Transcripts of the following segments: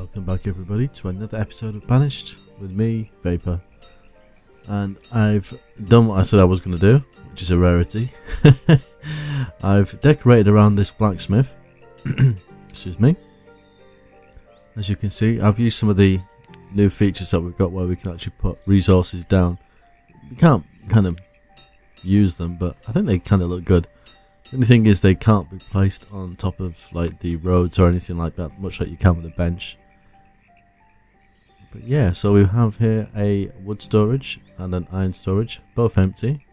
Welcome back everybody to another episode of Banished with me, Vaper. And I've done what I said I was going to do, which is a rarity. I've decorated around this blacksmith. Excuse me. As you can see, I've used some of the new features that we've got where we can actually put resources down. You can't kind of use them, but I think they kind of look good. The only thing is they can't be placed on top of like the roads or anything like that, much like you can with a bench. But yeah, so we have here a wood storage and an iron storage, both empty,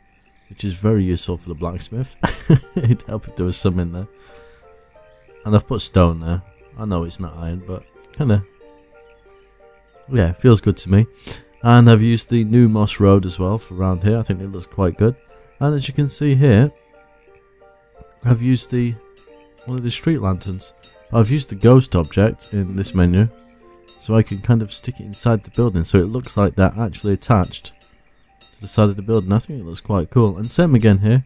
which is very useful for the blacksmith. It'd help if there was some in there. And I've put stone there. I know it's not iron, but kinda, yeah, it feels good to me. And I've used the new moss road as well for around here. I think it looks quite good. And as you can see here, I've used one of the street lanterns. I've used the ghost object in this menu, so I can kind of stick it inside the building, so it looks like that actually attached to the side of the building. I think it looks quite cool. And same again here.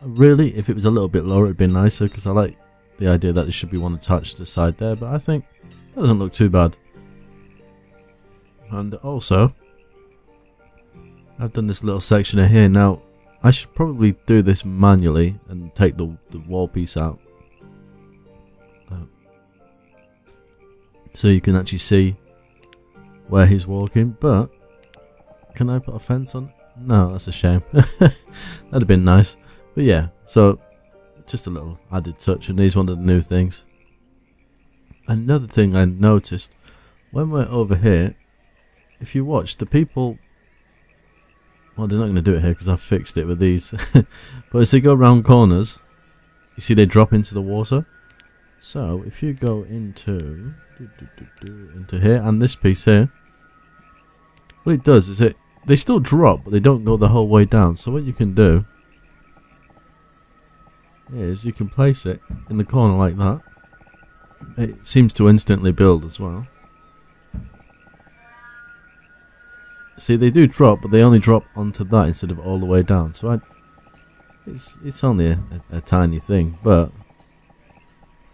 Really, if it was a little bit lower, it'd be nicer, because I like the idea that there should be one attached to the side there. But I think that doesn't look too bad. And also, I've done this little section of here now. I should probably do this manually and take the wall piece out, so you can actually see where he's walking. But can I put a fence on? No, that's a shame. That'd have been nice. But yeah, so just a little added touch, and he's one of the new things. Another thing I noticed when we're over here, if you watch the people. Well, they're not going to do it here because I've fixed it with these. But as they go around corners, you see they drop into the water. So if you go into here and this piece here, what it does is they still drop, but they don't go the whole way down. So what you can do is you can place it in the corner like that. It seems to instantly build as well. See, they do drop, but they only drop onto that instead of all the way down. So it's only a tiny thing, but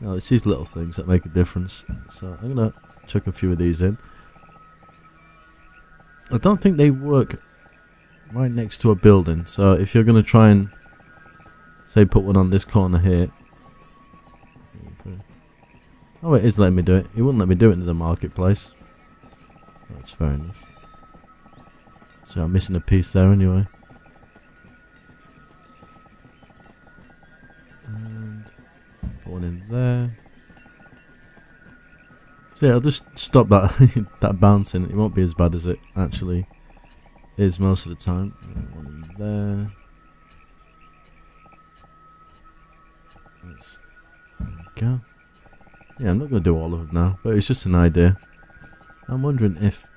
you know, it's these little things that make a difference. So I'm gonna chuck a few of these in. I don't think they work right next to a building. So if you're gonna try and say put one on this corner here, oh, it is letting me do it. It wouldn't let me do it into the marketplace. That's fair enough. So I'm missing a piece there anyway. And put one in there. So yeah, I'll just stop that that bouncing. It won't be as bad as it actually is most of the time. One in there. There we go. Yeah, I'm not going to do all of them now, but it's just an idea. I'm wondering if.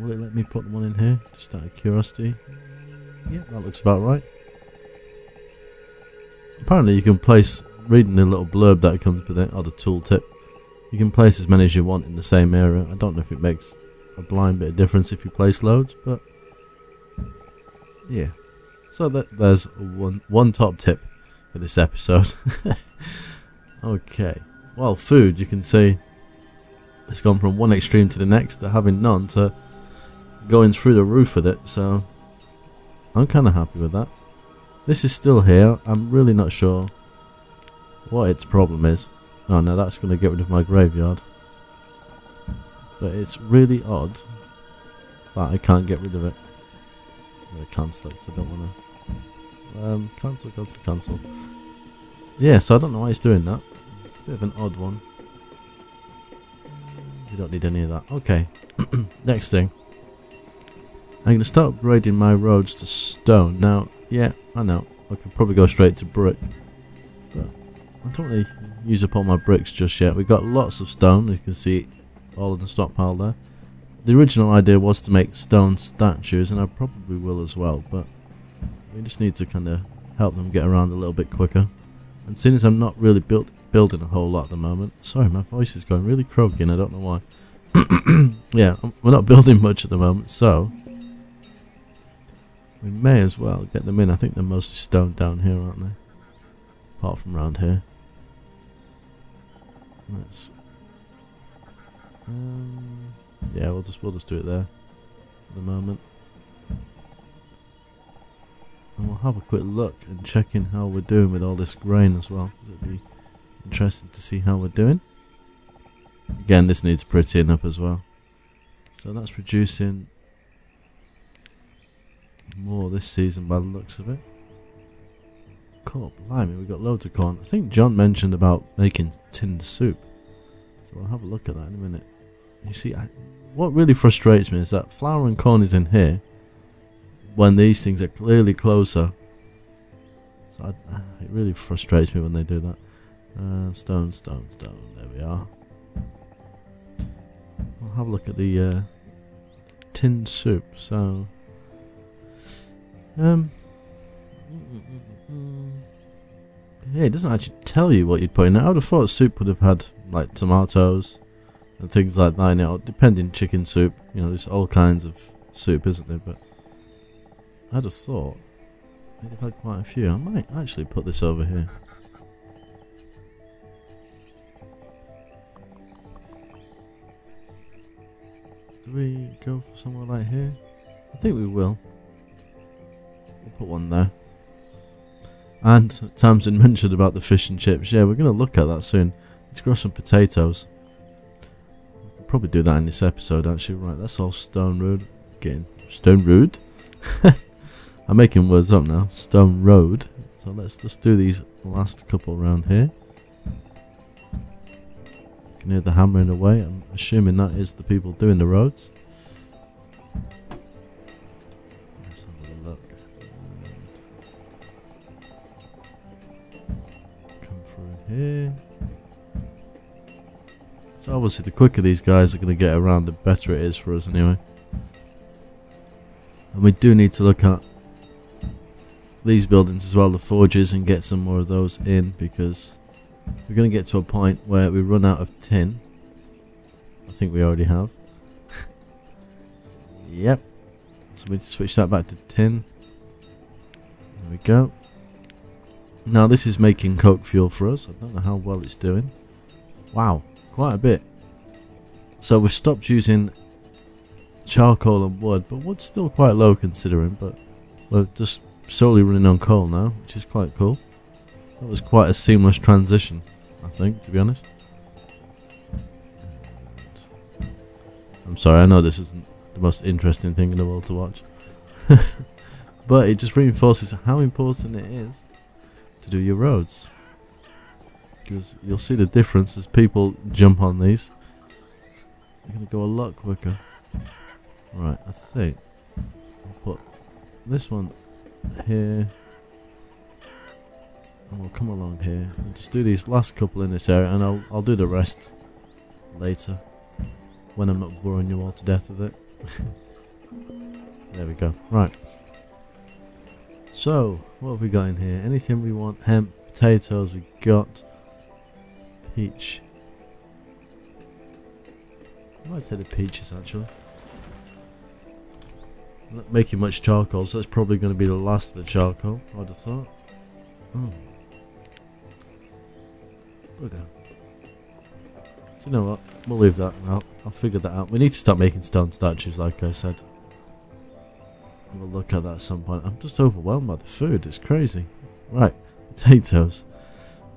Will it let me put one in here? Just out of curiosity. Yeah, that looks about right. Apparently you can place, reading the little blurb that comes with it, or the tooltip, you can place as many as you want in the same area. I don't know if it makes a blind bit of difference if you place loads, but yeah. So there's one top tip for this episode. Okay. Well, food, you can see it's gone from one extreme to the next, to having none to going through the roof with it, so I'm kind of happy with that. This is still here. I'm really not sure what its problem is. Oh no, that's going to get rid of my graveyard. But it's really odd that I can't get rid of it. I'm going to cancel it because I don't want to. Cancel. Yeah, so I don't know why it's doing that. Bit of an odd one. We don't need any of that. Okay. Next thing. I'm going to start upgrading my roads to stone. Now, yeah, I know. I could probably go straight to brick. But I don't really use up all my bricks just yet. We've got lots of stone. You can see all of the stockpile there. The original idea was to make stone statues, and I probably will as well. But we just need to kind of help them get around a little bit quicker. And seeing as I'm not really building a whole lot at the moment. Sorry, my voice is going really croaky, and I don't know why. Yeah, we're not building much at the moment, so we may as well get them in. I think they're mostly stone down here, aren't they? Apart from around here. Let's Yeah, we'll just do it there for the moment. And we'll have a quick look and check in how we're doing with all this grain as well, because it'd be interesting to see how we're doing. Again, this needs prettying up as well. So that's producing more this season by the looks of it. Cool, blimey, we've got loads of corn. I think John mentioned about making tinned soup, so we'll have a look at that in a minute. You see, what really frustrates me is that flour and corn is in here when these things are clearly closer. So it really frustrates me when they do that. Stone, there we are. We'll have a look at the tinned soup. So yeah, it doesn't actually tell you what you'd put in it. I would have thought soup would have had like tomatoes and things like that in it, or depending, chicken soup, you know, there's all kinds of soup, isn't there? But I'd have thought they'd have had quite a few. I might actually put this over here. Do we go for somewhere like here? I think we will. We'll put one there. And Tamsin mentioned about the fish and chips. Yeah, we're going to look at that soon. Let's grow some potatoes. We'll probably do that in this episode, actually. Right, that's all stone road. Again, stone road? I'm making words up now. Stone road. So let's just do these last couple round here. You can hear the hammering away. I'm assuming that is the people doing the roads. Let's have a look. And come through here. So obviously the quicker these guys are going to get around, the better it is for us anyway. And we do need to look at these buildings as well, the forges, and get some more of those in, because we're going to get to a point where we run out of tin. I think we already have. Yep. So we switch that back to tin. There we go. Now this is making coke fuel for us. I don't know how well it's doing. Wow, quite a bit. So we've stopped using charcoal and wood, but wood's still quite low considering, but we're just solely running on coal now, which is quite cool. That was quite a seamless transition, I think, to be honest. And I'm sorry, I know this isn't the most interesting thing in the world to watch, but it just reinforces how important it is to do your roads, because you'll see the difference as people jump on these. They're going to go a lot quicker. Right, I think I'll put this one here, and we'll come along here and just do these last couple in this area, and I'll do the rest later when I'm not boring you all to death with it. There we go. Right, so what have we got in here? Anything we want. Hemp, potatoes, we got peach. I might take the peaches actually. Not making much charcoal, so that's probably going to be the last of the charcoal, I'd have thought. Oh. Bugger. Do you know what? We'll leave that out. I'll figure that out. We need to start making stone statues, like I said. We'll look at that at some point. I'm just overwhelmed by the food. It's crazy. Right. Potatoes.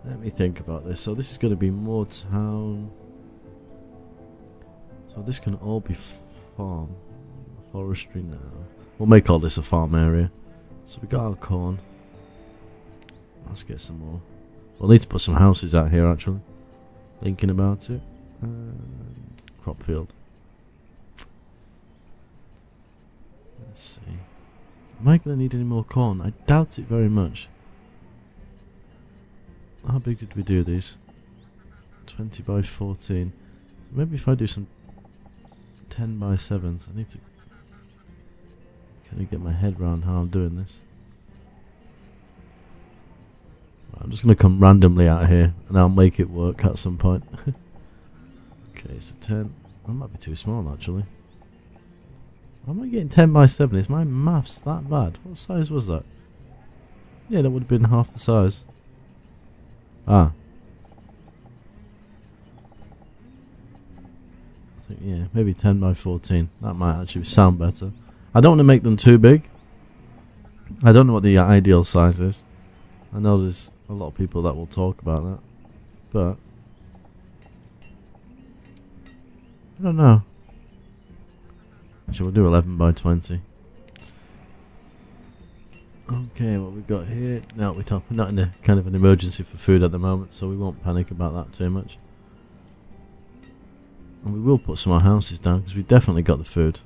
Let me think about this. So this is going to be more town. So this can all be farm. Forestry now. We'll make all this a farm area. So we got our corn. Let's get some more. We'll need to put some houses out here actually. Thinking about it. Crop field. Let's see. Am I going to need any more corn? I doubt it very much. How big did we do these? 20 by 14. Maybe if I do some 10 by 7s. I need to kind of get my head round how I'm doing this. Right, I'm just going to come randomly out here and I'll make it work at some point. Okay, so 10. That might be too small actually. Why am I getting 10 by 7? Is my maths that bad? What size was that? Yeah, that would have been half the size. Ah. I think, yeah, maybe 10 by 14. That might actually sound better. I don't want to make them too big. I don't know what the ideal size is. I know there's a lot of people that will talk about that, but I don't know. Actually, we'll do 11 by 20. Okay, what we've got here. No, we're not in a kind of an emergency for food at the moment, so we won't panic about that too much. And we will put some more houses down because we definitely got the food.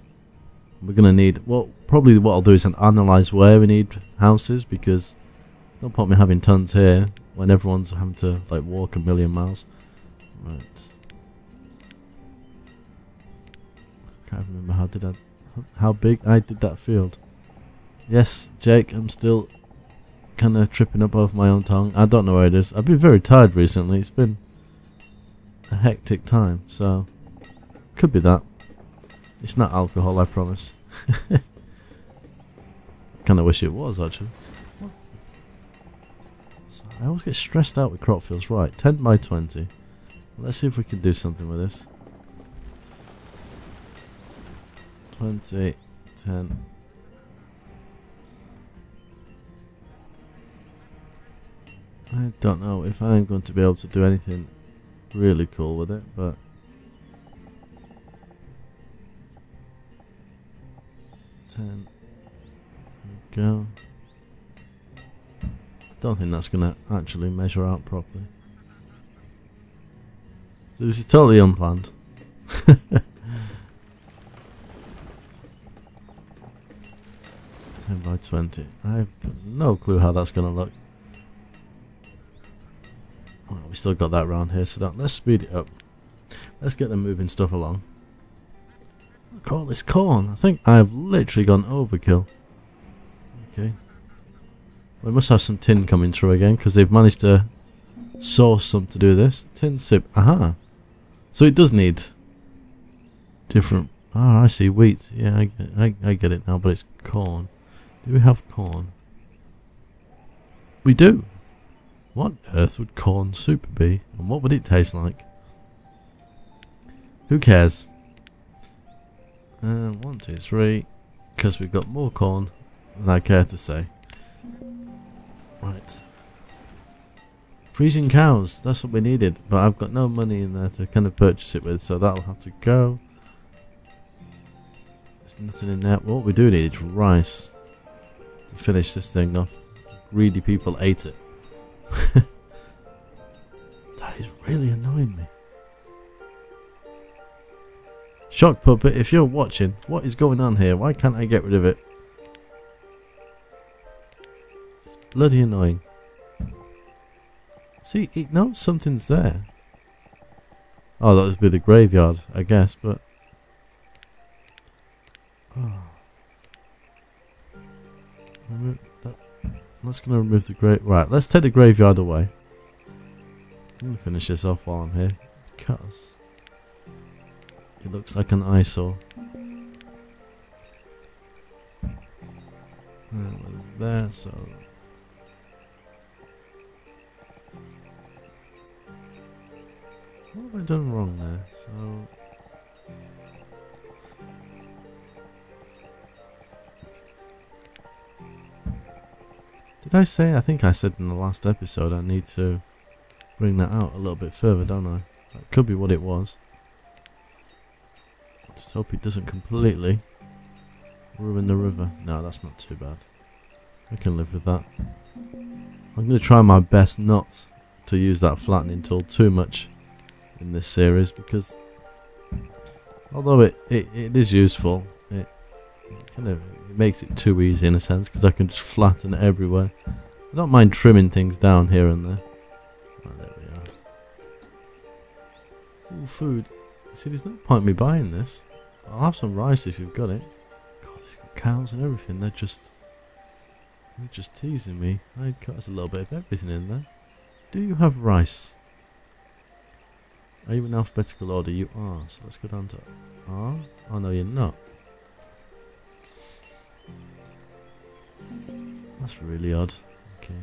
We're gonna need. Well, probably what I'll do is analyze where we need houses, because no point me having tons here when everyone's having to like walk 1,000,000 miles. Right. Can't remember how big I did that field. Yes, Jake, I'm still kind of tripping up off my own tongue. I don't know where it is. I've been very tired recently. It's been a hectic time, so could be that. It's not alcohol, I promise. Kind of wish it was, actually. So I always get stressed out with crop fields. Right, 10 by 20. Let's see if we can do something with this. 20, 10... I don't know if I'm going to be able to do anything really cool with it, but there we go. I don't think that's going to actually measure out properly. So this is totally unplanned. Ten by 20. I've got no clue how that's going to look. Well, we still got that round here, so let's speed it up. Let's get them moving stuff along. Look at all this corn. I think I've literally gone overkill. Okay. We must have some tin coming through again, because they've managed to source some to do this. Tin sip. Aha. So it does need different... Ah, I see. Wheat. Yeah, I get it now, but it's corn. Do we have corn? We do. What on earth would corn soup be, and what would it taste like? Who cares? 1, 2, 3, because we've got more corn than I care to say. Right. Freezing cows, that's what we needed, but I've got no money in there to kind of purchase it with, so that'll have to go. There's nothing in there. What we do need is rice to finish this thing off. Greedy people ate it. That is really annoying me. Shock Puppet, if you're watching, what is going on here? Why can't I get rid of it? It's bloody annoying. See, it knows something's there. Oh, that would be the graveyard, I guess, but... Oh. That's going to remove the grave. Right, let's take the graveyard away. I'm going to finish this off while I'm here, because it looks like an eyesore. And we're there, so... What have I done wrong there? So... Did I say? I think I said in the last episode I need to bring that out a little bit further, don't I? That could be what it was. Just hope it doesn't completely ruin the river. No, that's not too bad. I can live with that. I'm going to try my best not to use that flattening tool too much in this series, because although it is useful, it kind of... It makes it too easy in a sense, because I can just flatten it everywhere. I don't mind trimming things down here and there. Oh, there we are. Ooh, food. See, there's no point in me buying this. I'll have some rice if you've got it. God, it's got cows and everything. They're just teasing me. I'd cut a little bit of everything in there. Do you have rice? Are you in alphabetical order? You are. So let's go down to R. Oh no, you're not. That's really odd. Okay.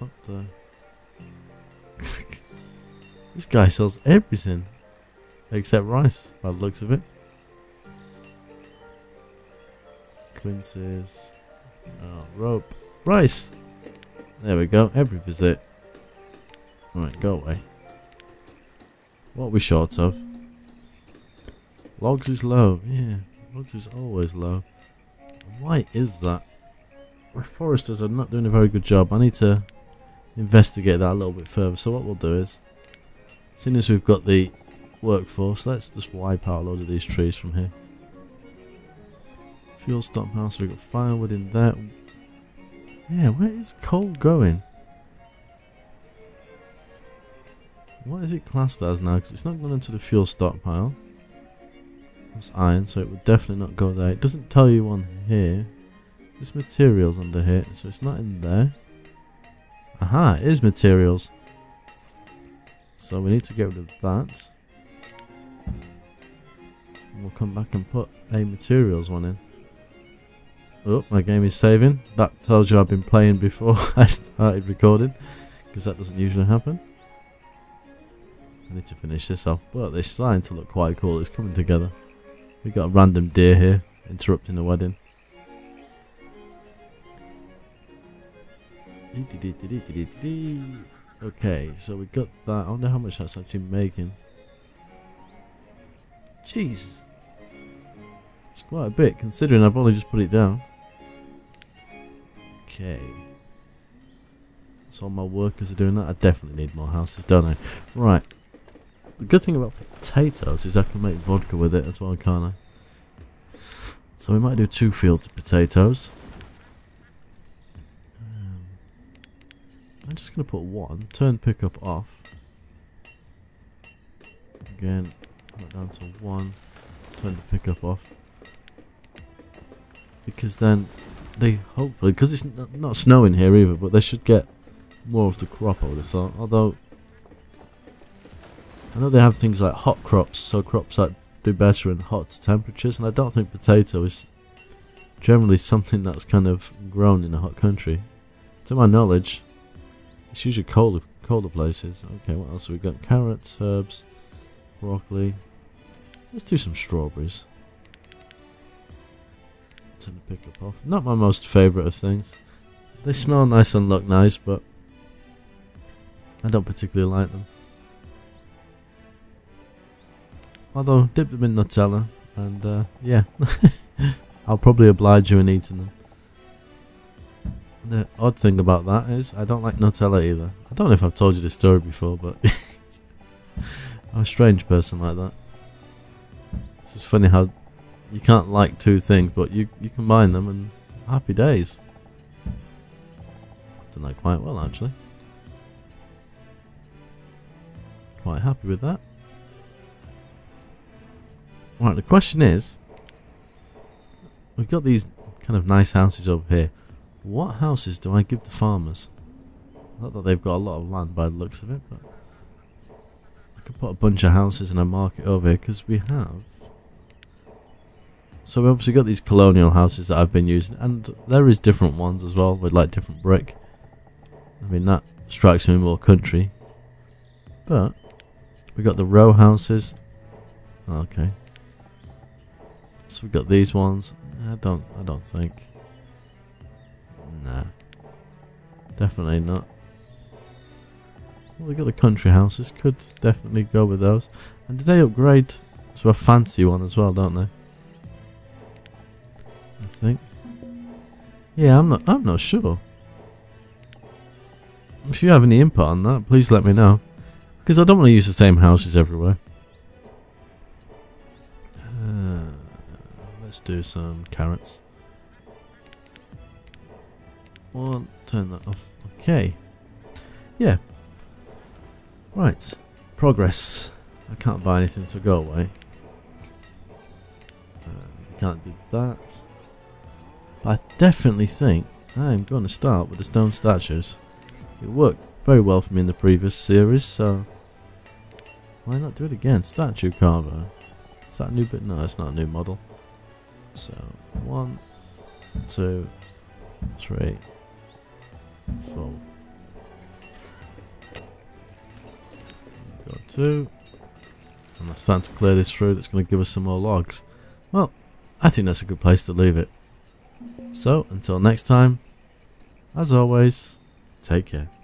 What the? This guy sells everything except rice by the looks of it. Quinces, rope, rice. There we go. Every visit. Alright, go away. What are we short of? Logs is low. Yeah, logs is always low. Why is that? My foresters are not doing a very good job. I need to investigate that a little bit further. So what we'll do is, as soon as we've got the workforce, let's just wipe out a load of these trees from here. Fuel stockpile, so we've got firewood in there. Yeah, where is coal going? What is it classed as now? Because it's not going into the fuel stockpile. That's iron, so it would definitely not go there. It doesn't tell you on here. This materials under here, so it's not in there. Aha, it is materials. So we need to get rid of that. And we'll come back and put a materials one in. Oh, my game is saving. That tells you I've been playing before I started recording, because that doesn't usually happen. I need to finish this off, but they're starting to look quite cool. It's coming together. We got a random deer here interrupting the wedding. Okay, so we got that. I wonder how much that's actually making. Jeez, it's quite a bit considering I've only just put it down. Okay. So my workers are doing that. I definitely need more houses, don't I? Right. The good thing about potatoes is I can make vodka with it as well, can't I? So we might do 2 fields of potatoes. I'm just going to put 1. Turn pickup off. Again, put that down to 1. Turn the pickup off. Because then they hopefully, because it's not snowing here either, but they should get more of the crop, I would have thought. Although, I know they have things like hot crops, so crops that do better in hot temperatures, and I don't think potato is generally something that's kind of grown in a hot country. To my knowledge, it's usually colder places. Okay, what else have we got? Carrots, herbs, broccoli. Let's do some strawberries. Turn the pickup off. Not my most favourite of things. They smell nice and look nice, but I don't particularly like them. Although, dip them in Nutella, and yeah, I'll probably oblige you in eating them. The odd thing about that is, I don't like Nutella either. I don't know if I've told you this story before, but I'm a strange person like that. It's just funny how you can't like 2 things, but you combine them and happy days. I've done that quite well, actually. Quite happy with that. Right, the question is, we've got these kind of nice houses over here. What houses do I give the farmers? Not that they've got a lot of land by the looks of it, but I could put a bunch of houses in a market over here, because we have. So we've obviously got these colonial houses that I've been using, and there is different ones as well with like different brick. I mean, that strikes me more country. But we got the row houses. Okay. So we've got these ones. I don't think. Nah. Definitely not. Well, we got the country houses. Could definitely go with those. And did they upgrade to a fancy one as well, don't they? I think. Yeah, I'm not sure. If you have any input on that, please let me know. Because I don't want to use the same houses everywhere. Let's do some carrots. One, turn that off. Okay. Yeah. Right. Progress. I can't buy anything, so go away. Can't do that. But I definitely think I'm going to start with the stone statues. It worked very well for me in the previous series, so why not do it again? Statue carver. Is that a new bit? No, it's not a new model. So, 1, 2, 3, 4. two. And I'm starting to clear this through. That's going to give us some more logs. Well, I think that's a good place to leave it. So, until next time, as always, take care.